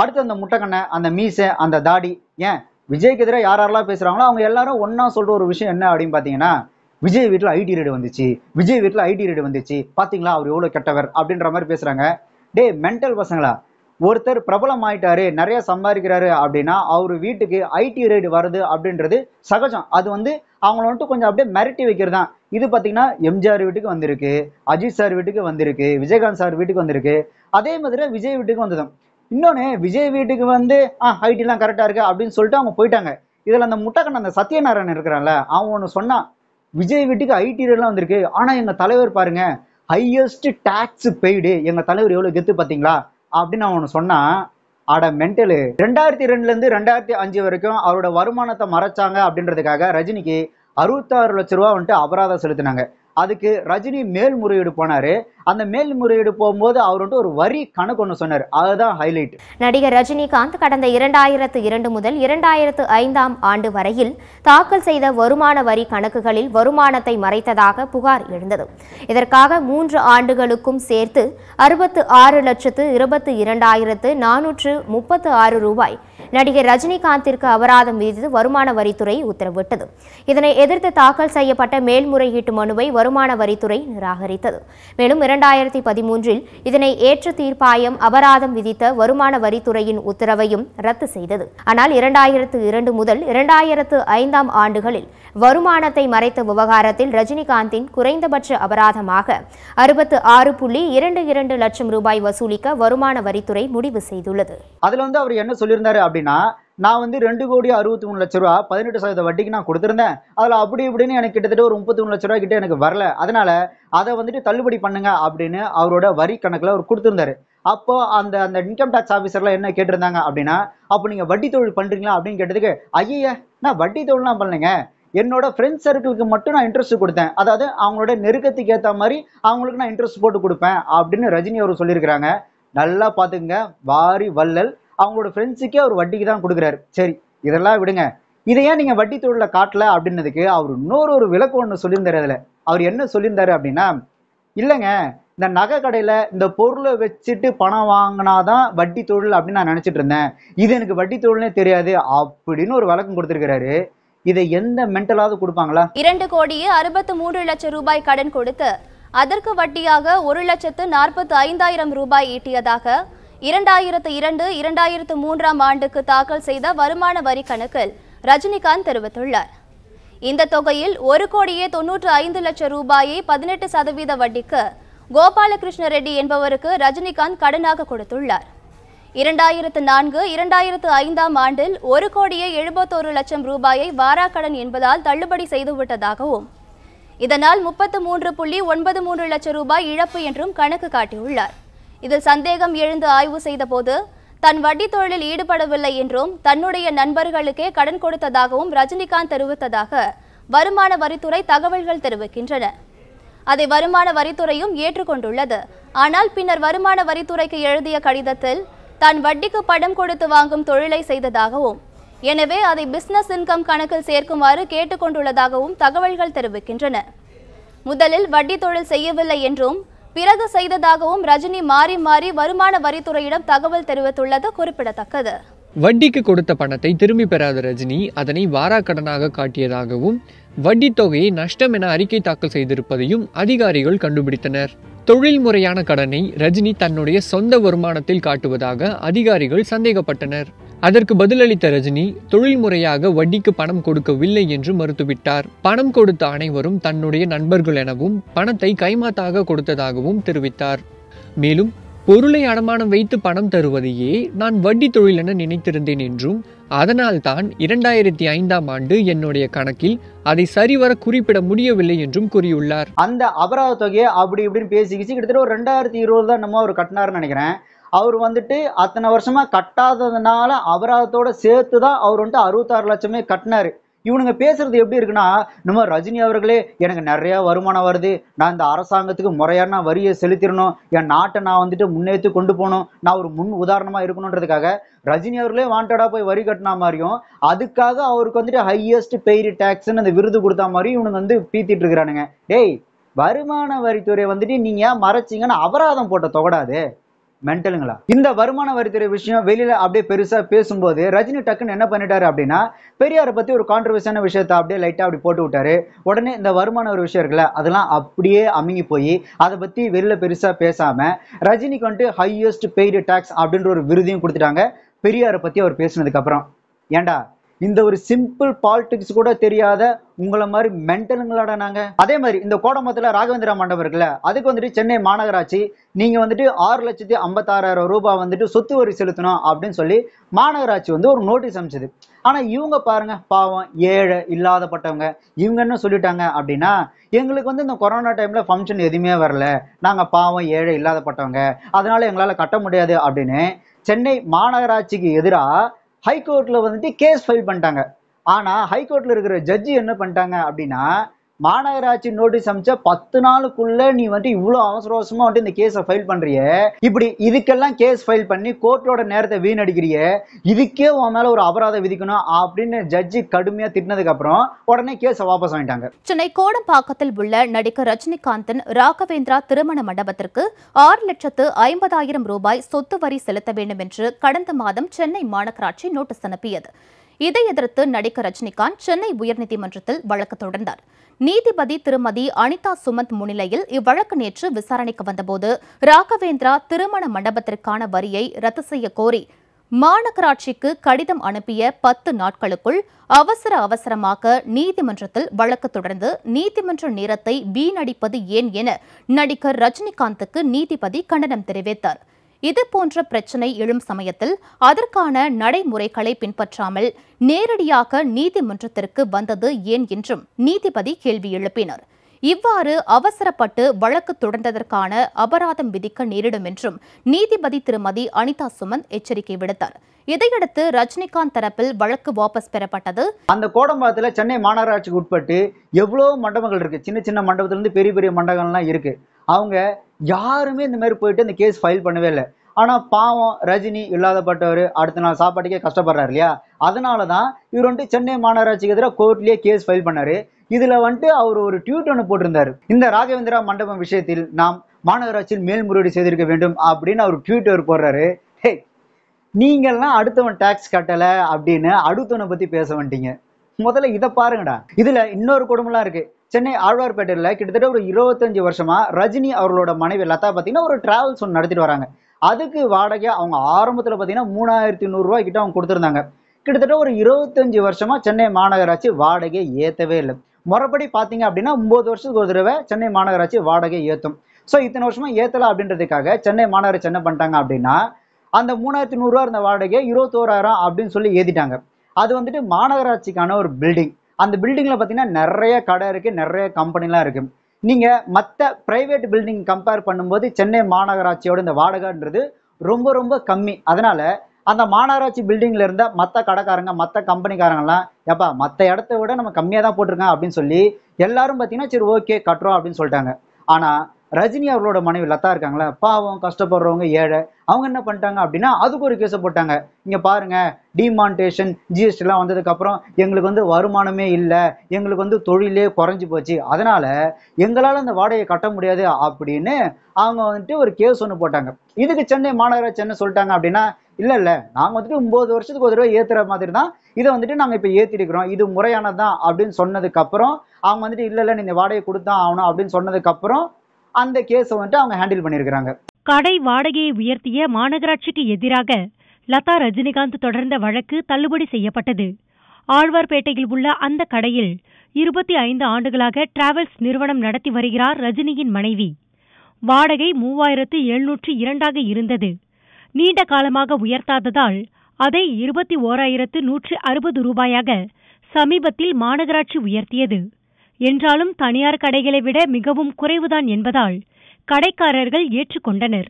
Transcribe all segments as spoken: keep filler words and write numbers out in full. அடுத்து அந்த முட்டைக்கண்ணை, அந்த மீசை, அந்த தாடி, ஏன் விஜய்க்கு எதிராக யாரெல்லாம் பேசுகிறாங்களோ அவங்க எல்லாரும் ஒன்றா சொல்கிற ஒரு விஷயம் என்ன அப்படின்னு பார்த்தீங்கன்னா, விஜய் வீட்டில் ஐடி ரேடு வந்துச்சு, விஜய் வீட்டில் ஐடி ரேடு வந்துச்சு, பார்த்தீங்களா அவர் எவ்வளோ கெட்டவர் அப்படின்ற மாதிரி பேசுகிறாங்க. டே மென்டல் பசங்களா, ஒருத்தர் பிரபலம் ஆயிட்டாரு, நிறைய சம்பாதிக்கிறாரு அப்படின்னா அவர் வீட்டுக்கு ஐடி ரேடு வருது அப்படின்றது சகஜம். அது வந்து அவங்கள வந்துட்டு கொஞ்சம் அப்படியே மிரட்டி வைக்கிறது தான். இது பார்த்தீங்கன்னா எம்ஜிஆர் வீட்டுக்கு வந்திருக்கு, அஜித் சார் வீட்டுக்கு வந்திருக்கு, விஜயகாந்த் சார் வீட்டுக்கு வந்திருக்கு, அதே மாதிரி விஜய் வீட்டுக்கு வந்ததும். இன்னொன்று, விஜய் வீட்டுக்கு வந்து ஆ ஐடிலாம் கரெக்டாக இருக்கு அப்படின்னு சொல்லிட்டு அவங்க போயிட்டாங்க. இதில் அந்த முட்டைக்கண்ண அந்த சத்யநாராயணன் இருக்கிறான்ல, அவன் ஒன்று சொன்னான், விஜய் வீட்டுக்கு ஐடி ரேடுலாம் வந்திருக்கு, ஆனால் எங்கள் தலைவர் பாருங்க ஹையஸ்ட் டேக்ஸ் பெய்டு, எங்கள் தலைவர் எவ்வளோ கெத்து பார்த்தீங்களா அப்படின்னு அவனு சொன்னா. அட மென்டலு, ரெண்டாயிரத்தி ரெண்டுல இருந்து ரெண்டாயிரத்தி அஞ்சு வரைக்கும் அவரோட வருமானத்தை மறைச்சாங்க அப்படின்றதுக்காக ரஜினிக்கு அறுபத்தாறு லட்ச ரூபா வந்துட்டு அபராதம் செலுத்தினாங்க. அதுக்கு ரஜினி மேல்முறையீடு போனாரு. அந்த மேல்முறையீடு போகும்போது அவர் வந்துட்டு ஒரு வரி கணக்கு ஒன்று சொன்னார், அதுதான் ஹைலைட். நடிகர் ரஜினிகாந்த் கடந்த இரண்டாயிரத்து இரண்டு முதல் இரண்டாயிரத்து ஐந்தாம் ஆண்டு வரையில் தாக்கல் செய்த வருமான வரி கணக்குகளில் வருமானத்தை மறைத்ததாக புகார் எழுந்தது. இதற்காக மூன்று ஆண்டுகளுக்கும் சேர்த்து அறுபத்து ஆறு லட்சத்து இருபத்தி இரண்டாயிரத்து நானூற்று முப்பத்து ஆறு ரூபாய் நடிகர் ரஜினிகாந்திற்கு அபராதம் விதித்து வருமான வரித்துறை உத்தரவிட்டது. இதனை எதிர்த்து தாக்கல் செய்யப்பட்ட மேல்முறையீட்டு மனுவை வருமான வரித்துறை நிராகரித்தது. மேலும் இரண்டாயிரத்தி பதிமூன்றில் இதனை ஏற்று தீர்ப்பாயம் அபராதம் விதித்த வருமான வரித்துறையின் உத்தரவையும் ரத்து செய்தது. ஆனால் இரண்டாயிரத்து இரண்டு முதல் இரண்டாயிரத்து ஐந்தாம் ஆண்டுகளில் வருமானத்தை மறைத்த விவகாரத்தில் ரஜினிகாந்தின் குறைந்தபட்ச அபராதமாக அறுபத்து ஆறு புள்ளி இரண்டு இரண்டு லட்சம் ரூபாய் வசூலிக்க வருமான வரித்துறை முடிவு செய்துள்ளது. அதுல வந்து அவர் என்ன சொல்லியிருந்தாரு அப்படின்னா, நான் வந்து ரெண்டு கோடி அறுபத்தி மூணு லட்ச ரூபா பதினெட்டு சதவீத வட்டிக்கு நான் கொடுத்துருந்தேன், அதில் அப்படி இப்படின்னு எனக்கு கிட்டத்தட்ட ஒரு முப்பத்தி மூணு லட்ச ரூபா கிட்ட எனக்கு வரல, அதனால அதை வந்துட்டு தள்ளுபடி பண்ணுங்க அப்படின்னு அவரோட வரி கணக்கில் அவர் கொடுத்துருந்தாரு. அப்போ அந்த அந்த இன்கம் டேக்ஸ் ஆஃபீஸர்லாம் என்ன கேட்டிருந்தாங்க அப்படின்னா, அப்போ நீங்கள் வட்டி தொழில் பண்ணுறீங்களா அப்படின்னு கேட்டதுக்கு, ஐயா நான் வட்டி தொழிலாம் பண்ணலைங்க, என்னோட ஃப்ரெண்ட்ஸ் சர்க்கிளுக்கு மட்டும் நான் இன்ட்ரெஸ்ட் கொடுத்தேன், அதாவது அவங்களோட நெருக்கத்துக்கு ஏற்ற மாதிரி அவங்களுக்கு நான் இன்ட்ரெஸ்ட் போட்டு கொடுப்பேன் அப்படின்னு ரஜினி அவர் சொல்லியிருக்கிறாங்க. நல்லா பார்த்துக்குங்க, வாரி வள்ளல் அவங்களோட ஃப்ரெண்ட்ஸுக்கே அவர் வட்டிக்கு தான் கொடுக்குறாரு. சரி இதெல்லாம் விடுங்க, இதை ஏன் நீங்கள் வட்டி தொழிலில் காட்டல அப்படின்னதுக்கு அவர் இன்னொரு ஒரு விளக்கம் ஒன்று சொல்லியிருந்தார். அதில் அவர் என்ன சொல்லியிருந்தாரு அப்படின்னா, இல்லைங்க இந்த நகை கடையில் இந்த பொருளை வச்சுட்டு பணம் வாங்கினாதான் வட்டி தொழில் அப்படின்னு நான் நினச்சிட்டு இருந்தேன், இது எனக்கு வட்டி தொழில்னே தெரியாது அப்படின்னு ஒரு விளக்கம் கொடுத்துருக்கிறாரு. இதை எந்த மென்டலாவது கொடுப்பாங்களா? இரண்டு கோடியே அறுபத்து மூன்று லட்சம் ரூபாய் கடன் கொடுத்து அதற்கு வட்டியாக ஒரு லட்சத்து நாற்பத்தி ஐந்தாயிரம் ரூபாய் ஈட்டியதாக இரண்டாயிரத்து இரண்டு இரண்டாயிரத்து மூன்றாம் ஆண்டுக்கு தாக்கல் செய்த வருமான வரி கணக்கில் ரஜினிகாந்த் தெரிவித்துள்ளார். இந்த தொகையில் ஒரு கோடியே தொன்னூற்று ஐந்து லட்சம் ரூபாயை பதினெட்டு சதவீத வட்டிக்கு கோபாலகிருஷ்ண ரெட்டி என்பவருக்கு ரஜினிகாந்த் கடனாக கொடுத்துள்ளார். இரண்டாயிரத்து நான்கு இரண்டாயிரத்து ஐந்தாம் ஆண்டில் ஒரு கோடியே எழுபத்தோரு லட்சம் ரூபாயை வாராக்கடன் என்பதால் தள்ளுபடி செய்துவிட்டதாகவும் இதனால் முப்பத்து மூன்று புள்ளி ஒன்பது மூன்று லட்சம் ரூபாய் இழப்பு என்றும் கணக்கு காட்டியுள்ளார். இதில் சந்தேகம் எழுந்து ஆய்வு செய்த போது தன் வட்டி தொழிலில் ஈடுபடவில்லை என்றும் தன்னுடைய நண்பர்களுக்கே கடன் கொடுத்ததாகவும் ரஜினிகாந்த் தெரிவித்ததாக வருமான வரித்துறை தகவல்கள் தெரிவிக்கின்றன. அதை வருமான வரித்துறையும் ஏற்றுக்கொண்டுள்ளது. ஆனால் பின்னர் வருமான வரித்துறைக்கு எழுதிய கடிதத்தில் தான் வட்டிக்கு பணம் கொடுத்து வாங்கும் தொழிலை செய்ததாகவும் எனவே அதை பிசினஸ் இன்கம் கணக்கில் சேர்க்குமாறு கேட்டுக்கொண்டுள்ளதாகவும் தகவல்கள் தெரிவிக்கின்றன. முதலில் வட்டி தொழில் செய்யவில்லை என்றும் பிறகு செய்ததாகவும் ரஜினி மாறி மாறி வருமான வரித்துறையிடம் தகவல் தெரிவித்துள்ளது குறிப்பிடத்தக்கது. வட்டிக்கு கொடுத்த பணத்தை திரும்பி பெறாத ரஜினி அதனை வாராக்கடனாக காட்டியதாகவும் வட்டி தொகையை நஷ்டம் என அறிக்கை தாக்கல் செய்திருப்பதையும் அதிகாரிகள் கண்டுபிடித்தனர். தொழில் முறையான கடனை ரஜினி தன்னுடைய சொந்த வருமானத்தில் காட்டுவதாக அதிகாரிகள் சந்தேகப்பட்டனர். அதற்கு பதிலளித்த ரஜினி தொழில் முறையாக வட்டிக்கு பணம் கொடுக்கவில்லை என்று மறுத்துவிட்டார். பணம் கொடுத்த அனைவரும் தன்னுடைய நண்பர்கள் எனவும் பணத்தை கைமாத்தாக கொடுத்ததாகவும் தெரிவித்தார். மேலும் பொருளை அடமானம் வைத்து பணம் தருவதையே நான் வட்டி தொழில் என நினைத்திருந்தேன் என்றும் அதனால் தான் இரண்டாயிரத்தி ஐந்தாம் ஆண்டு என்னுடைய கணக்கில் அதை சரிவர குறிப்பிட முடியவில்லை என்றும் கூறியுள்ளார். அந்த அபராத தொகையை அப்படி இப்படின்னு பேசிக்கிச்சு கிட்டத்தட்ட ஒரு ரெண்டாயிரத்தி இருபது தான் நம்ம அவர் கட்டினார்னு நினைக்கிறேன். அவர் வந்துட்டு அத்தனை வருஷமா கட்டாததுனால அபராதத்தோட சேர்த்து தான் அவர் வந்துட்டு அறுபத்தாறு லட்சமே கட்டினாரு. இவனுங்க பேசுறது எப்படி இருக்குன்னா, நம்ம ரஜினி அவர்களே எனக்கு நிறைய வருமானம் வருது, நான் இந்த அரசாங்கத்துக்கு முறையாக நான் வரியை செலுத்திடணும், என் நாட்டை நான் வந்துட்டு முன்னேற்றி கொண்டு போகணும், நான் ஒரு முன் உதாரணமா இருக்கணும்ன்றதுக்காக ரஜினி அவர்களே வாண்டடா போய் வரி கட்டினா மாதிரியும் அதுக்காக அவருக்கு வந்துட்டு ஹையஸ்ட் பெய்டு டேக்ஸ்ன்னு அந்த விருது கொடுத்த மாதிரியும் இவனுங்க வந்து பீத்திட்டு இருக்கிறானுங்க. டேய், வருமான வரித்துறை வந்துட்டு நீங்க மறைச்சிங்கன்னு அபராதம் போட்ட தொகடாது, மென்டலுங்களா? இந்த வருமான வரித்துறை விஷயம் வெளியில அப்படியே பெருசா பேசும்போது ரஜினி டக்குன்னு என்ன பண்ணிட்டாரு அப்படின்னா, பெரியாரை பத்தி ஒரு கான்ட்ரவர்சியான விஷயத்தை அப்படியே லைட்டா அப்படி போட்டு விட்டாரு. உடனே இந்த வருமான ஒரு விஷயம் இருக்குல்ல, அதெல்லாம் அப்படியே அமுங்கி போய் அதை பத்தி வெளியில பெருசா பேசாம ரஜினிக்கு வந்துட்டு ஹையஸ்ட் பெய்டு டாக்ஸ் அப்படின்ற ஒரு விருதையும் கொடுத்துட்டாங்க பெரியாரை பத்தி அவர் பேசினதுக்கு அப்புறம். ஏண்டா இந்த ஒரு சிம்பிள் பாலிடிக்ஸ் கூட தெரியாத உங்களை மாதிரி மென்டலுங்களாடா நாங்க? அதே மாதிரி இந்த கோடமத்துல ராகவேந்திரா மண்டபம் இருக்குல்ல, அதுக்கு வந்துட்டு சென்னை மாநகராட்சி நீங்க வந்துட்டு ஆறு லட்சத்தி ஐம்பத்தாறாயிரம் ரூபாய் வந்துட்டு சொத்து வரி செலுத்தணும் அப்படின்னு சொல்லி மாநகராட்சி வந்து ஒரு நோட்டீஸ் அனுப்பிச்சது. ஆனா இவங்க பாருங்க, பாவம் ஏழை இல்லாதப்பட்டவங்க, இவங்க என்ன சொல்லிட்டாங்க அப்படின்னா, எங்களுக்கு வந்து இந்த கொரோனா டைம்ல ஃபங்க்ஷன் எதுவுமே வரல, நாங்க பாவம் ஏழை இல்லாதப்பட்டவங்க, அதனால எங்களால கட்ட முடியாது அப்படின்னு சென்னை மாநகராட்சிக்கு எதிராக ஹைகோர்ட்டில் வந்துட்டு கேஸ் ஃபைல் பண்ணிட்டாங்க. ஆனால் ஹைகோர்ட்டில் இருக்கிற ஜட்ஜி என்ன பண்ணிட்டாங்க அப்படின்னா, மாநகராட்சி நோட்டீஸ் அனுப்பிச்ச பத்து நாளுக்குள்ளே நீ வந்துட்டு இவ்வளோ அவசர அவசரமாக வந்துட்டு இந்த கேஸை ஃபைல் பண்ணுறிய, இப்படி இதுக்கெல்லாம் கேஸ் ஃபைல் பண்ணி கோர்ட்டோட நேரத்தை வீணடிக்கிறிய, இதுக்கே உன் மேலே ஒரு அபராதம் விதிக்கணும் அப்படின்னு ஜட்ஜி கடுமையாக திட்டினதுக்கப்புறம் உடனே கேஸை வாபஸ் வாங்கிட்டாங்க. சென்னை கோடம்பாக்கத்தில் உள்ள நடிகர் ரஜினிகாந்தின் ராகவேந்திரா திருமண மண்டபத்திற்கு ஆறு லட்சத்து ஐம்பதாயிரம் ரூபாய் சொத்து வரி செலுத்த வேண்டும் என்று கடந்த மாதம் சென்னை மாநகராட்சி நோட்டீஸ் அனுப்பியது. இதை எதிர்த்து நடிகர் ரஜினிகாந்த் சென்னை உயர்நீதிமன்றத்தில் வழக்கு தொடர்ந்தார். நீதிபதி திருமதி அனிதா சுமந்த் முன்னிலையில் இவ்வழக்கு நேற்று விசாரணைக்கு வந்தபோது ராகவேந்திரா திருமண மண்டபத்திற்கான வரியை ரத்து செய்ய கோரி மாநகராட்சிக்கு கடிதம் அனுப்பிய பத்து நாட்களுக்குள் அவசர அவசரமாக நீதிமன்றத்தில் வழக்கு தொடர்ந்து நீதிமன்ற நேரத்தை வீணடிப்பது ஏன் என நடிகர் ரஜினிகாந்துக்கு நீதிபதி கண்டனம் தெரிவித்தார். இதுபோன்ற பிரச்சினை எழும் சமயத்தில் அதற்கான நடைமுறைகளை பின்பற்றாமல் நேரடியாக நீதிமன்றத்திற்கு வந்தது ஏன் என்றும் நீதிபதி கேள்வி எழுப்பினார். இவ்வாறு அவசரப்பட்டு வழக்கு தொடர்ந்ததற்கான அபராதம் விதிக்க நேரிடும் என்றும் நீதிபதி திருமதி அனிதா சுமந்த் எச்சரிக்கை விடுத்தார். இதையடுத்து ரஜினிகாந்த் தரப்பில் வழக்கு வாபஸ் பெறப்பட்டது. அந்த கோடம்பாக்கத்துல சென்னை மாநகராட்சிக்கு உட்பட்டு எவ்வளவு மண்டபங்கள் இருக்கு, சின்ன சின்ன மண்டபத்திலிருந்து பெரிய பெரிய மண்டபங்கள்லாம் இருக்கு. அவங்க யாருமே இந்த மாதிரி போயிட்டு இந்த கேஸ் ஃபைல் பண்ணவே இல்லை. ஆனால் பாவம் ரஜினி இல்லாதப்பட்டவர் அடுத்த நாள் சாப்பாட்டுக்கே கஷ்டப்படுறாரு இல்லையா, அதனால தான் இவர் வந்துட்டு சென்னை மாநகராட்சிக்கு எதிராக கோர்ட்லேயே கேஸ் ஃபைல் பண்ணார். இதில் வந்துட்டு அவர் ஒரு ட்வீட் ஒன்று போட்டிருந்தார். இந்த ராகவேந்திரா மண்டபம் விஷயத்தில் நாம் மாநகராட்சியில் மேல்முறையீடு செய்திருக்க வேண்டும் அப்படின்னு அவர் ட்வீட் அவர் போடுறாரு. ஹே, நீங்கள்லாம் அடுத்தவன் டேக்ஸ் கட்டலை அப்படின்னு அடுத்தவனை பற்றி பேச வந்துட்டீங்க. முதல்ல இதை பாருங்கடா. இதில் இன்னொரு குடும்பம்லாம் இருக்குது. சென்னை ஆழ்வார்பேட்டையில் கிட்டத்தட்ட ஒரு இருபத்தஞ்சு வருஷமா ரஜினி அவர்களோட மனைவி லதா பார்த்தீங்கன்னா ஒரு டிராவல்ஸ் ஒன்று நடத்திட்டு வராங்க. அதுக்கு வாடகை அவங்க ஆரம்பத்தில் பார்த்தீங்கன்னா மூணாயிரத்தி நூறுரூவா கிட்ட அவங்க கொடுத்துருந்தாங்க. கிட்டத்தட்ட ஒரு இருபத்தஞ்சு வருஷமா சென்னை மாநகராட்சி வாடகை ஏற்றவே இல்லை. முறைப்படி பார்த்தீங்க அப்படின்னா ஒம்பது வருஷத்துக்கு ஒரு தடவை சென்னை மாநகராட்சி வாடகை ஏற்றும். ஸோ இத்தனை வருஷமா ஏற்றலை அப்படின்றதுக்காக சென்னை மாநகராட்சி என்ன பண்ணிட்டாங்க அப்படின்னா, அந்த மூணாயிரத்தி நூறுரூவா இருந்த வாடகை இருபத்தோராயிரம் அப்படின்னு சொல்லி ஏற்றிட்டாங்க. அது வந்துட்டு மாநகராட்சிக்கான ஒரு பில்டிங். அந்த பில்டிங்கில் பார்த்தீங்கன்னா நிறைய கடை இருக்குது, நிறைய கம்பெனிலாம் இருக்குது. நீங்கள் மற்ற ப்ரைவேட் பில்டிங் கம்பேர் பண்ணும்போது சென்னை மாநகராட்சியோட இந்த வாடகைன்றது ரொம்ப ரொம்ப கம்மி. அதனால் அந்த மாநகராட்சி பில்டிங்கில் இருந்த மற்ற கடைக்காரங்க, மற்ற கம்பெனிக்காரங்கெல்லாம் எப்பா மற்ற இடத்த விட நம்ம கம்மியாக தான் போட்டிருக்கேன் அப்படின்னு சொல்லி எல்லாரும் பார்த்தீங்கன்னா சரி ஓகே கட்டுறோம் அப்படின்னு சொல்லிட்டாங்க. ஆனால் ரஜினி அவர்களோட மனைவி லதா இருக்காங்களே, பாவம் கஷ்டப்படுறவங்க ஏழை, அவங்க என்ன பண்ணிட்டாங்க அப்படின்னா அதுக்கு ஒரு கேஸை போட்டாங்க. இங்கே பாருங்கள், டிமான்டேஷன் ஜிஎஸ்டிலாம் வந்ததுக்கப்புறம் எங்களுக்கு வந்து வருமானமே இல்லை, எங்களுக்கு வந்து தொழிலே குறைஞ்சி போச்சு, அதனால் எங்களால் அந்த வாடகையை கட்ட முடியாது அப்படின்னு அவங்க வந்துட்டு ஒரு கேஸ் ஒன்று போட்டாங்க. இதுக்கு சென்னை மாநகராட்சி என்ன சொல்லிட்டாங்க அப்படின்னா, இல்லை இல்லை நாங்கள் வந்துட்டு ஒம்பது வருஷத்துக்கு ஒரு தடவை ஏற்றுற மாதிரி தான் இதை வந்துட்டு நாங்கள் இப்போ ஏற்றிருக்கிறோம், இது முறையானது தான் அப்படின்னு சொன்னதுக்கப்புறம் அவங்க வந்துட்டு இல்லை இல்லை நீங்கள் வாடகை கொடுத்தா ஆகணும் அப்படின்னு சொன்னதுக்கப்புறம் அந்த கேஸை வந்துட்டு அவங்க ஹேண்டில் பண்ணியிருக்கிறாங்க. கடை வாடகையை உயர்த்திய மாநகராட்சிக்கு எதிராக லதா ரஜினிகாந்த் தொடர்ந்த வழக்கு தள்ளுபடி செய்யப்பட்டது. ஆழ்வார்பேட்டையில் உள்ள அந்த கடையில் இருபத்தி ஐந்து ஆண்டுகளாக டிராவல்ஸ் நிறுவனம் நடத்தி வருகிறார் ரஜினியின் மனைவி. வாடகை மூவாயிரத்து எழுநூற்று இரண்டாக இருந்தது. நீண்ட காலமாக உயர்த்தாததால் அதை இருபத்தி ஓராயிரத்து நூற்று அறுபது ரூபாயாக சமீபத்தில் மாநகராட்சி உயர்த்தியது. என்றாலும் தனியார் கடைகளை விட மிகவும் குறைவுதான் என்பதால் கடைக்காரர்கள் ஏற்றுக்கொண்டனர்.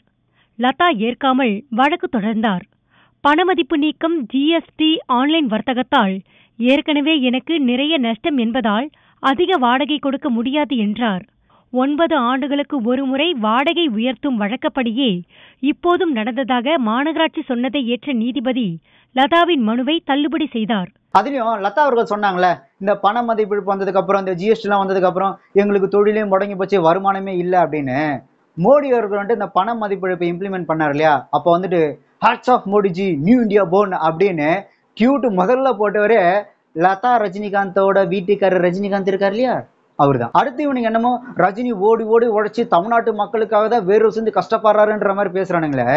லதா ஏற்காமல் வழக்கு தொடர்ந்தார். பணமதிப்பு நீக்கம் ஜிஎஸ்டி ஆன்லைன் வர்த்தகத்தால் ஏற்கனவே எனக்கு நிறைய நஷ்டம் என்பதால் அதிக வாடகை கொடுக்க முடியாது என்றார். ஒன்பது ஆண்டுகளுக்கு ஒருமுறை வாடகை உயர்த்தும் வழக்கப்படியே இப்போதும் நடந்ததாக மாநகராட்சி சொன்னதை ஏற்ற நீதிபதி லதாவின் மனுவை தள்ளுபடி செய்தார். அதுலேயும் லதா அவர்கள் சொன்னாங்களே, இந்த பண மதிப்பிழப்பு வந்ததுக்கப்புறம் இந்த ஜிஎஸ்டிலாம் வந்ததுக்கப்புறம் எங்களுக்கு தொழிலையும் முடங்கி போச்சு, வருமானமே இல்லை அப்படின்னு. மோடி அவர்கள் வந்துட்டு இந்த பண மதிப்பிழப்பை இம்ப்ளிமெண்ட் பண்ணார் இல்லையா, அப்போ வந்துட்டு hearts of Modiji new India born அப்படின்னு கியூட்டு முதல்ல போட்டவரே லதா ரஜினிகாந்தோட வீட்டுக்காரர் ரஜினிகாந்த் இருக்கார் இல்லையா, அவர் தான். அடுத்து இவனுக்கு என்னமோ ரஜினி ஓடி ஓடி உழைச்சி தமிழ்நாட்டு மக்களுக்காக தான் வேறு சேர்ந்து கஷ்டப்படுறாருன்ற மாதிரி பேசுகிறானுங்களே.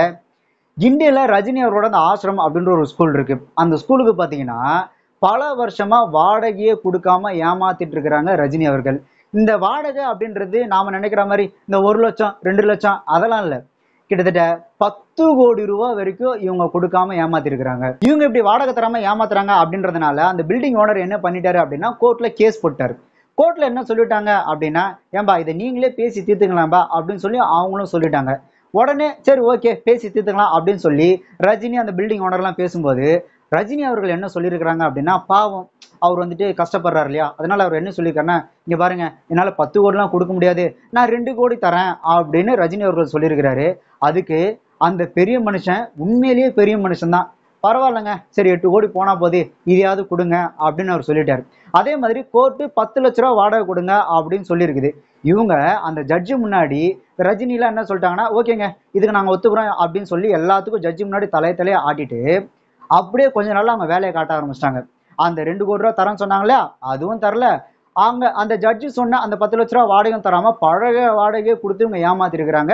இந்தியாவில் ரஜினி அவரோட அந்த ஆசிரம் அப்படின்ற ஒரு ஸ்கூல் இருக்குது. அந்த ஸ்கூலுக்கு பார்த்தீங்கன்னா பல வருஷமாக வாடகையே கொடுக்காம ஏமாத்திட்டு இருக்கிறாங்க ரஜினி அவர்கள். இந்த வாடகை அப்படின்றது நாம் நினைக்கிற மாதிரி இந்த ஒரு லட்சம் ரெண்டு லட்சம் அதெல்லாம் இல்லை, கிட்டத்தட்ட பத்து கோடி ரூபா வரைக்கும் இவங்க கொடுக்காம ஏமாத்திருக்கிறாங்க. இவங்க இப்படி வாடகை தராம ஏமாத்துறாங்க அப்படின்றதுனால அந்த பில்டிங் ஓனர் என்ன பண்ணிட்டாரு அப்படின்னா கோர்ட்ல கேஸ் போட்டாரு. கோர்ட்ல என்ன சொல்லிட்டாங்க அப்படின்னா, ஏன்பா இதை நீங்களே பேசி தீர்த்துக்கலாம்பா அப்படின்னு சொல்லி அவங்களும் சொல்லிட்டாங்க. உடனே சரி ஓகே பேசி தீர்த்துக்கலாம் அப்படின்னு சொல்லி ரஜினி அந்த பில்டிங் ஓனர்லாம் பேசும்போது ரஜினி அவர்கள் என்ன சொல்லியிருக்கிறாங்க அப்படின்னா, பாவம் அவர் வந்துட்டு கஷ்டப்படுறாரு இல்லையா, அதனால அவர் என்ன சொல்லியிருக்காருன்னா, இங்கே பாருங்க என்னால் பத்து கோடிலாம் கொடுக்க முடியாது, நான் ரெண்டு கோடி தரேன் அப்படின்னு ரஜினி அவர்கள் சொல்லியிருக்கிறாரு. அதுக்கு அந்த பெரிய மனுஷன் உண்மையிலேயே பெரிய மனுஷன்தான், பரவாயில்லைங்க சரி எட்டு கோடி போனால் போதே இதையாவது கொடுங்க அப்படின்னு அவர் சொல்லிட்டாரு. அதே மாதிரி கோர்ட்டு பத்து லட்ச ரூபா வாடகை கொடுங்க அப்படின்னு சொல்லியிருக்குது. இவங்க அந்த ஜட்ஜு முன்னாடி ரஜினிலாம் என்ன சொல்லிட்டாங்கன்னா, ஓகேங்க இதுக்கு நாங்கள் ஒத்துக்கிறோம் அப்படின்னு சொல்லி எல்லாத்துக்கும் ஜட்ஜு முன்னாடி தலைய தலையை ஆட்டிட்டு அப்படியே கொஞ்ச நாள் அவங்க வேலையை காட்ட ஆரம்பிச்சிட்டாங்க. அந்த ரெண்டு கோடி ரூபா தரேன்னு சொன்னாங்களே அதுவும் தரல, அவங்க அந்த ஜட்ஜு சொன்ன அந்த பத்து லட்ச ரூபா வாடகையும் தராம பழக வாடகையை கொடுத்து இவங்க ஏமாத்திருக்கிறாங்க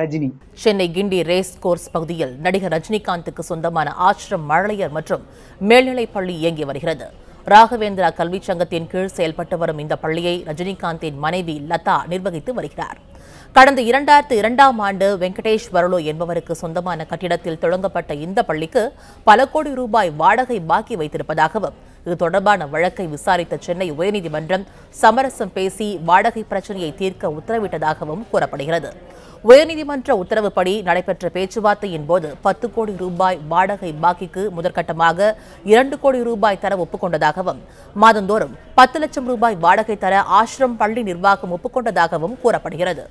ரஜினி. சென்னை கிண்டி ரேஸ் கோர்ஸ் பகுதியில் நடிகர் ரஜினிகாந்துக்கு சொந்தமான ஆசிரம் மழலையர் மற்றும் மேல்நிலைப் பள்ளி இயங்கி வருகிறது. ராகவேந்திரா கல்வி சங்கத்தின் கீழ் செயல்பட்டு வரும் இந்த பள்ளியை ரஜினிகாந்தின் மனைவி லதா நிர்வகித்து வருகிறார். கடந்த இரண்டாயிரத்து இரண்டாம் ஆண்டு வெங்கடேஷ் வரலோ என்பவருக்கு சொந்தமான கட்டிடத்தில் தொடங்கப்பட்ட இந்த பள்ளிக்கு பல கோடி ரூபாய் வாடகை பாக்கி வைத்திருப்பதாகவும் இது தொடர்பான வழக்கை விசாரித்த சென்னை உயர்நீதிமன்றம் சமரசம் பேசி வாடகை பிரச்சினையை தீர்க்க உத்தரவிட்டதாகவும் கூறப்படுகிறது. உயர்நீதிமன்ற உத்தரவுப்படி நடைபெற்ற பேச்சுவார்த்தையின் போது பத்து கோடி ரூபாய் வாடகை பாக்கிக்கு முதற்கட்டமாக இரண்டு கோடி ரூபாய் தர ஒப்புக்கொண்டதாகவும் மாதந்தோறும் பத்து லட்சம் ரூபாய் வாடகை தர ஆசிரம் பள்ளி நிர்வாகம் ஒப்புக்கொண்டதாகவும் கூறப்படுகிறது.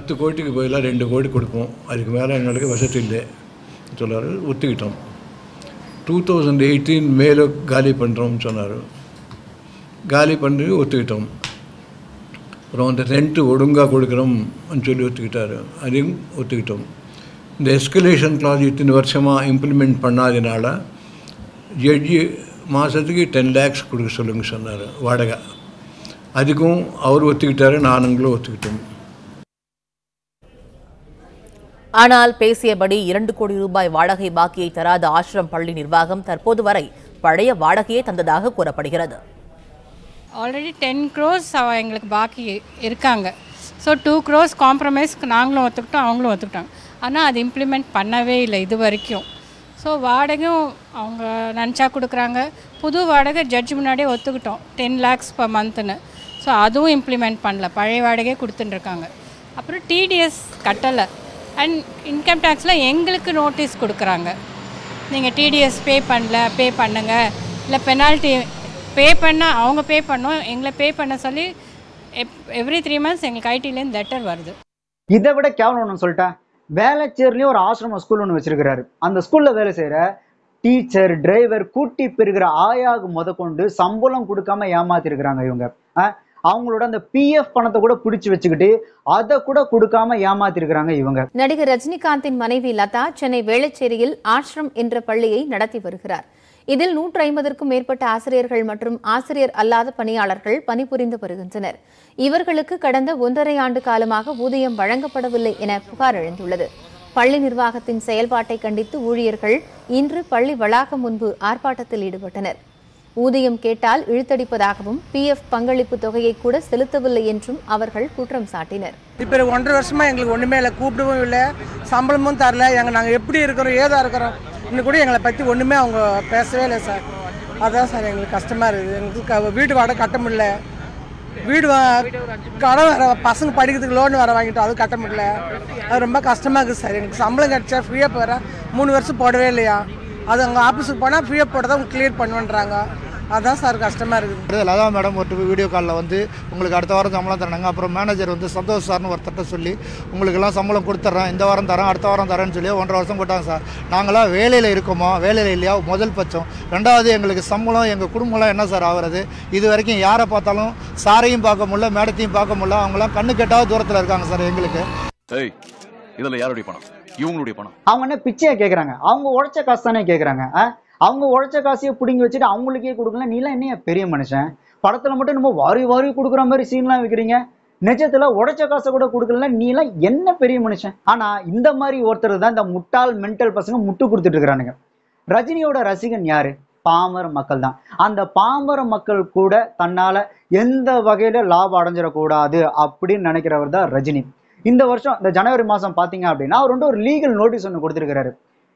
பத்து கோடிக்கு பதிலாக ரெண்டு கோடி கொடுப்போம், அதுக்கு மேலே எங்களுக்கு வசதி இல்லை சொன்னார், ஒத்துக்கிட்டோம். டூ தௌசண்ட் எயிட்டீன் மேலே காலி பண்ணுறோம்னு சொன்னார், காலி பண்ணி ஒத்துக்கிட்டோம். அப்புறம் அந்த ரெண்ட்டு ஒழுங்காக கொடுக்குறோம்னு சொல்லி ஒத்துக்கிட்டார், அதையும் ஒத்துக்கிட்டோம். இந்த எஸ்கலேஷன் கிளாஸ் இத்தனை வருஷமாக இம்ப்ளிமெண்ட் பண்ணாதனால ஜட்ஜி மாதத்துக்கு டென் லேக்ஸ் கொடுக்க சொல்லுங்க சொன்னார் வாடகை, அதுக்கும் அவர் ஒத்துக்கிட்டார், நானுங்களும் ஒத்துக்கிட்டோம். ஆனால் பேசியபடி இரண்டு கோடி ரூபாய் வாடகை பாக்கியை தராத ஆசிரம் பள்ளி நிர்வாகம் தற்போது வரை பழைய வாடகையை தந்ததாக கூறப்படுகிறது. ஆல்ரெடி டென் க்ரோஸ் எங்களுக்கு பாக்கி இருக்காங்க. ஸோ டூ க்ரோஸ் காம்ப்ரமைஸ்க்கு நாங்களும் ஒத்துக்கிட்டோம், அவங்களும் ஒத்துக்கிட்டாங்க. ஆனால் அது இம்ப்ளிமெண்ட் பண்ணவே இல்லை இது வரைக்கும். ஸோ வாடகையும் அவங்க நினச்சா கொடுக்குறாங்க, புது வாடகை ஜட்ஜ் முன்னாடியே ஒத்துக்கிட்டோம் டென் லேக்ஸ் பர் மந்த்துன்னு. ஸோ அதுவும் இம்ப்ளிமெண்ட் பண்ணல, பழைய வாடகையே கொடுத்துட்டுருக்காங்க. அப்புறம் டிடிஎஸ் கட்டலை அண்ட் இன்கம் டேக்ஸில் எங்களுக்கு நோட்டீஸ் கொடுக்குறாங்க, நீங்கள் டிடிஎஸ் பே பண்ணல பே பண்ணுங்கள், இல்லை பெனால்ட்டி பே பண்ணால் அவங்க பே பண்ணோம் எங்களை பே பண்ண சொல்லி எப் எவ்ரி த்ரீ மந்த்ஸ் எங்களுக்கு ஐடிலேருந்து லெட்டர் வருது. இதை விட கேவலம் ஒன்று சொல்லிட்டேன், வேலைச்சேர்லேயும் ஒரு ஆசிரம ஸ்கூல் ஒன்று வச்சுருக்கிறாரு. அந்த ஸ்கூலில் வேலை செய்கிற டீச்சர் டிரைவர் கூட்டி பெறுகிற ஆயாவுக்கு முத கொண்டு சம்பளம் கொடுக்காம ஏமாத்திருக்கிறாங்க இவங்க. அவங்களோட அந்த பிஎஃப் பணத்தை கூட பிடிச்சு வச்சுக்கிட்டு அதை கூட கொடுக்காம ஏமாத்திருக்கிறாங்க இவங்க. நடிகர் ரஜினிகாந்தின் மனைவி லதா சென்னை வேளச்சேரியில் ஆசிரம் என்ற பள்ளியை நடத்தி வருகிறார். இதில் நூற்று ஐம்பதற்கும் மேற்பட்ட ஆசிரியர்கள் மற்றும் ஆசிரியர் அல்லாத பணியாளர்கள் பணிபுரிந்து வருகின்றனர். இவர்களுக்கு கடந்த ஒன்றரை ஆண்டு காலமாக ஊதியம் வழங்கப்படவில்லை என புகார் எழுந்துள்ளது. பள்ளி நிர்வாகத்தின் செயல்பாட்டை கண்டித்து ஊழியர்கள் இன்று பள்ளி வளாகம் முன்பு ஆர்ப்பாட்டத்தில் ஈடுபட்டனர். ஊதியம் கேட்டால் இழுத்தடிப்பதாகவும் பிஎஃப் பங்களிப்பு தொகையை கூட செலுத்தவில்லை என்றும் அவர்கள் குற்றம் சாட்டினர். இப்போ ஒன்றரை வருஷமா எங்களுக்கு ஒன்றுமே இல்லை, கூப்பிடவும் இல்லை, சம்பளமும் தரல, எங்கள் நாங்கள் எப்படி இருக்கிறோம் ஏதா இருக்கிறோம் இன்னும் கூட எங்களை பற்றி ஒன்றுமே அவங்க பேசவே இல்லை சார். அதான் சார் எங்களுக்கு கஷ்டமாக இருக்குது. எங்களுக்கு வீடு வாடகை கட்ட முடியல, வீடு கடன் வர, பசங்க படிக்கிறதுக்கு லோன் வர வாங்கிட்டோம், அது கட்ட முடியல, அது ரொம்ப கஷ்டமாக இருக்குது சார். எனக்கு சம்பளம் கிடச்சா ஃப்ரீயாக போகிறேன், மூணு வருஷம் போடவே இல்லையா, அது அவங்க ஆஃபீஸுக்கு போனால் ஃப்ரீயாக போட்டதான் அவங்க கிளியர் பண்ணுவேன்றாங்க. அதான் சார் கஷ்டமா இருக்குது. லதா மேடம் ஒரு வீடியோ காலில் வந்து உங்களுக்கு அடுத்த வாரம் சம்பளம் தராங்க, அப்புறம் மேனேஜர் வந்து சந்தோஷ் சார்னு ஒருத்தட்ட சொல்லி உங்களுக்கெல்லாம் சம்பளம் கொடுத்துட்றேன், இந்த வாரம் தரேன் அடுத்த வாரம் தரேன்னு சொல்லி ஒன்றரை வருஷம் போட்டாங்க சார். நாங்களாம் வேலையில் இருக்கோமா வேலையில் இல்லையா முதல் பட்சம், ரெண்டாவது எங்களுக்கு சம்பளம், எங்கள் குடும்பம்லாம் என்ன சார் ஆகிறது? இது வரைக்கும் யாரை பார்த்தாலும் சாரையும் பார்க்க முடியல மேடத்தையும் பார்க்க முடியல, அவங்களாம் கண்ணு கெட்டாவது தூரத்தில் இருக்காங்க சார் எங்களுக்கு. இதெல்லாம் யாருடைய பணம்? இவங்களுடைய பணம். அவங்க என்ன பிச்சையை கேட்குறாங்க? அவங்க உழைச்ச காசு தானே கேட்குறாங்க. அவங்க உழைச்ச காசையை பிடுங்கி வச்சுட்டு அவங்களுக்கே கொடுக்கலாம். நீலாம் என்னையா பெரிய மனுஷன்? படத்தில் மட்டும் நம்ம வாரி வாரி கொடுக்குற மாதிரி சீன்லாம் வைக்கிறீங்க, நிஜத்தில் உழைச்ச காசை கூட கொடுக்கல. நீலாம் என்ன பெரிய மனுஷன்? ஆனால் இந்த மாதிரி ஒருத்தர் தான் இந்த முட்டாள் மென்டல் பசங்க முட்டு கொடுத்துட்டு இருக்கிறானுங்க. ரஜினியோட ரசிகன் யாரு? பாமர மக்கள் தான். அந்த பாமர மக்கள் கூட தன்னால் எந்த வகையில் லாபம் அடைஞ்சிடக்கூடாது அப்படின்னு நினைக்கிறவர் தான் ரஜினி. இந்த வருஷம் இந்த ஜனவரி மாதம் பார்த்தீங்க அப்படின்னா அவர் வந்து ஒரு லீகல் நோட்டீஸ் ஒன்று கொடுத்துருக்கிறாரு.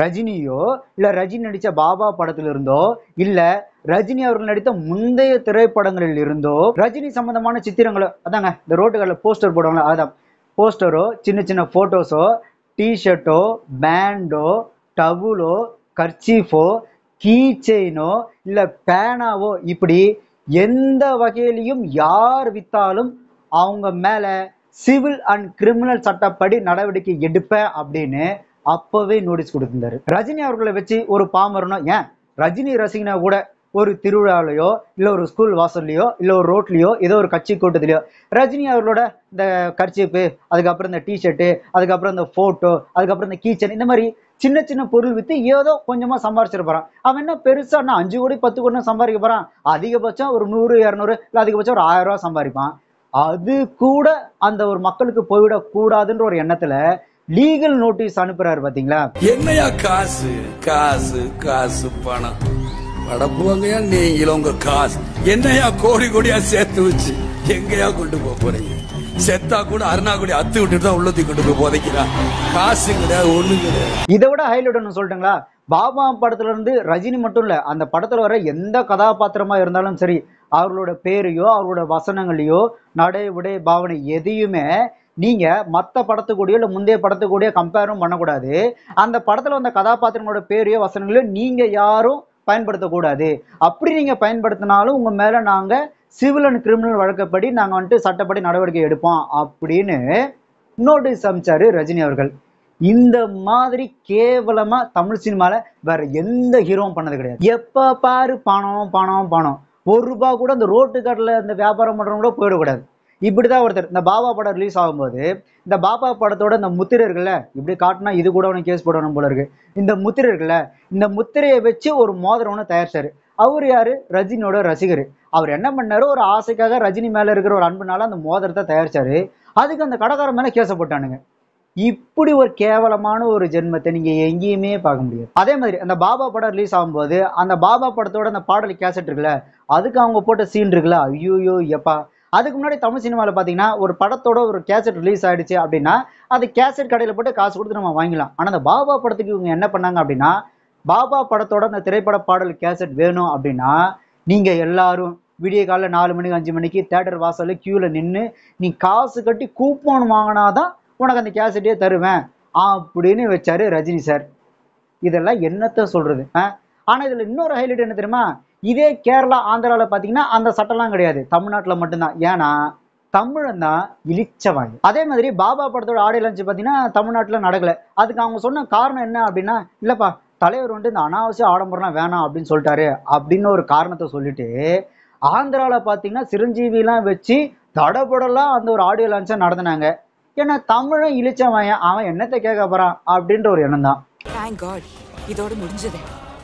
ரஜினியோ இல்லை ரஜினி நடித்த பாபா படத்துல இருந்தோ இல்லை ரஜினி அவர்கள் நடித்த முந்தைய திரைப்படங்களில் இருந்தோ ரஜினி சம்பந்தமான சித்திரங்களோ, அதாங்க இந்த ரோட்டுகளில் போஸ்டர் போடுவாங்களோ அதான், போஸ்டரோ சின்ன சின்ன ஃபோட்டோஸோ டிஷர்ட்டோ பேண்டோ டவுலோ கர்ச்சீஃபோ கீ செயினோ இல்லை பேனாவோ இப்படி எந்த வகையிலையும் யார் வித்தாலும் அவங்க மேலே சிவில் அண்ட் கிரிமினல் சட்டப்படி நடவடிக்கை எடுப்பேன் அப்படின்னு அப்போவே நோட்டீஸ் கொடுத்திருந்தாரு. ரஜினி அவர்களை வச்சு ஒரு பாமரனோ, ஏன் ரஜினி ரசிகனா கூட ஒரு திருவிழாலையோ இல்லை ஒரு ஸ்கூல் வாசல்லையோ இல்லை ஒரு ரோட்லையோ ஏதோ ஒரு கட்சி கூட்டத்திலையோ ரஜினி அவர்களோட இந்த கர்ச்சீப்பு, அதுக்கப்புறம் இந்த டிஷர்ட்டு, அதுக்கப்புறம் இந்த ஃபோட்டோ, அதுக்கப்புறம் இந்த கீச்சன், இந்த மாதிரி சின்ன சின்ன பொருள் விற்று ஏதோ கொஞ்சமாக சம்பாரிச்சிட்டு போகிறான். அவன் என்ன பெருசாக நான் அஞ்சு கோடி பத்து கோடி சம்பாதிக்க போகிறான், அதிகபட்சம் ஒரு நூறு இரநூறு இல்லை அதிகபட்சம் ஒரு ஆயிரம் ரூபா சம்பாதிப்பான். அது கூட அந்த ஒரு மக்களுக்கு போய்விடக்கூடாதுன்ற ஒரு எண்ணத்தில் லீகல் நோட்டீஸ் அனுப்புறாரு. பாத்தீங்களா என்னையா காசு காசு காசு பணம் படப்புவாங்கயா, நீங்களும் உங்க காசு என்னையா கோடி கோடியா சேர்த்து வச்சு எங்கயா கொண்டு போக போறீங்க? செத்தா கூட அருணா கூட அத்து விட்டுட்டு தான் உள்ளத்தை கொண்டு போய் போதைக்கிறா. காசு கிடையாது ஒண்ணு கிடையாது. இதை விட ஹைலைட் ஒண்ணு சொல்லிட்டுங்களா, பாபா படத்துல இருந்து ரஜினி மட்டும் இல்ல, அந்த படத்துல வர எந்த கதாபாத்திரமா இருந்தாலும் சரி அவர்களோட பேரையோ அவர்களோட வசனங்களையோ நடை உடை பாவனை எதையுமே நீங்க மற்ற படத்துக்கூடியோ இல்லை முந்தைய படத்துக்கூடியோ கம்பேரும் பண்ணக்கூடாது. அந்த படத்துல வந்த கதாபாத்திரங்களோட பேரையோ வசனங்களோ நீங்க யாரும் பயன்படுத்தக்கூடாது. அப்படி நீங்க பயன்படுத்தினாலும் உங்க மேல நாங்க சிவில் அண்ட் கிரிமினல் வழக்கப்படி நாங்க வந்துட்டு சட்டப்படி நடவடிக்கை எடுப்போம் அப்படின்னு நோட்டீஸ் அனுப்பிச்சாரு ரஜினி அவர்கள். இந்த மாதிரி கேவலமா தமிழ் சினிமால வேற எந்த ஹீரோவும் பண்ணது கிடையாது. எப்ப பாரு பணம் பணம் பணம், ஒரு ரூபா கூட அந்த ரோட்டு கடல அந்த வியாபாரம் பண்றவங்க கூட போயிடக்கூடாது. இப்படிதான் ஒருத்தர் இந்த பாபா படம் ரிலீஸ் ஆகும்போது இந்த பாபா படத்தோட இந்த முத்திரை இருக்குல்ல, இப்படி காட்டினா இது கூட அவனுக்கு கேஸ் போடணும் போல இருக்கு, இந்த முத்திரை இருக்குல்ல, இந்த முத்திரையை வச்சு ஒரு மோதிரவனை தயாரிச்சாரு. அவர் யாரு? ரஜினியோட ரசிகர். அவர் என்ன பண்ணாரு, ஒரு ஆசைக்காக ரஜினி மேல இருக்கிற ஒரு அன்புனால அந்த மோதிரத்தை தயாரிச்சாரு. அதுக்கு அந்த கடைக்காரன் மேல கேஸை போட்டானுங்க. இப்படி ஒரு கேவலமான ஒரு ஜென்மத்தை நீங்க எங்கேயுமே பார்க்க முடியாது. அதே மாதிரி அந்த பாபா படம் ரிலீஸ் ஆகும்போது அந்த பாபா படத்தோட அந்த பாடல் கேசட் இருக்குல்ல, அதுக்கு அவங்க போட்ட சீன் இருக்குல்ல, ஐயோயோ எப்பா. அதுக்கு முன்னாடி தமிழ் சினிமாவில் பார்த்தீங்கன்னா ஒரு படத்தோட ஒரு கேசட் ரிலீஸ் ஆகிடுச்சு அப்படின்னா அது கேசட் கடையில் போட்டு காசு கொடுத்து நம்ம வாங்கிக்கலாம். ஆனால் அந்த பாபா படத்துக்கு இவங்க என்ன பண்ணாங்க அப்படின்னா, பாபா படத்தோட அந்த திரைப்பட பாடல் கேசட் வேணும் அப்படின்னா நீங்கள் எல்லாரும் விடிய காலையில் நாலு மணிக்கு அஞ்சு மணிக்கு தேட்டர் வாசலில் க்யூவில் நின்று நீ காசு கட்டி கூப்பன் வாங்கினா தான் உனக்கு அந்த கேசட்டே தருவேன் அப்படின்னு வச்சாரு ரஜினி சார். இதெல்லாம் என்னத்தை சொல்கிறது? ஆனால் இதில் இன்னொரு ஹைலைட் என்ன தெரியுமா, இதே கேரளா ஆந்திராவில் பார்த்தீங்கன்னா அந்த சட்டம்லாம் கிடையாது, தமிழ்நாட்டில் மட்டும்தான். ஏன்னா தமிழன் தான் இழிச்சவாங்க. அதே மாதிரி பாபா படத்தோட ஆடியோ லான்ச் பார்த்தீங்கன்னா தமிழ்நாட்டில் நடக்கலை. அதுக்கு அவங்க சொன்ன காரணம் என்ன அப்படின்னா, இல்லைப்பா தலைவர் வந்து இந்த அனாவசிய ஆடம்பரம்லாம் வேணாம் அப்படின்னு சொல்லிட்டாரு அப்படின்னு ஒரு காரணத்தை சொல்லிட்டு ஆந்திராவில் பார்த்தீங்கன்னா சிரஞ்சீவிலாம் வச்சு தடபடலாம் அந்த ஒரு ஆடியோ லான்ச்சை நடத்தினாங்க. ஏன்னா தமிழன் இழிச்சவாயன், அவன் என்னத்தை கேட்க போகிறான் அப்படின்ற ஒரு எண்ணம் தான். இதோட முடிஞ்சது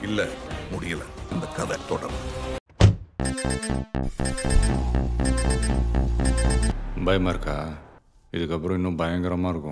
இல்லை, முடியல இந்த கதை தொடரும். பயமா இருக்கா? இதுக்கப்புறம் இன்னும் பயங்கரமா இருக்கும்.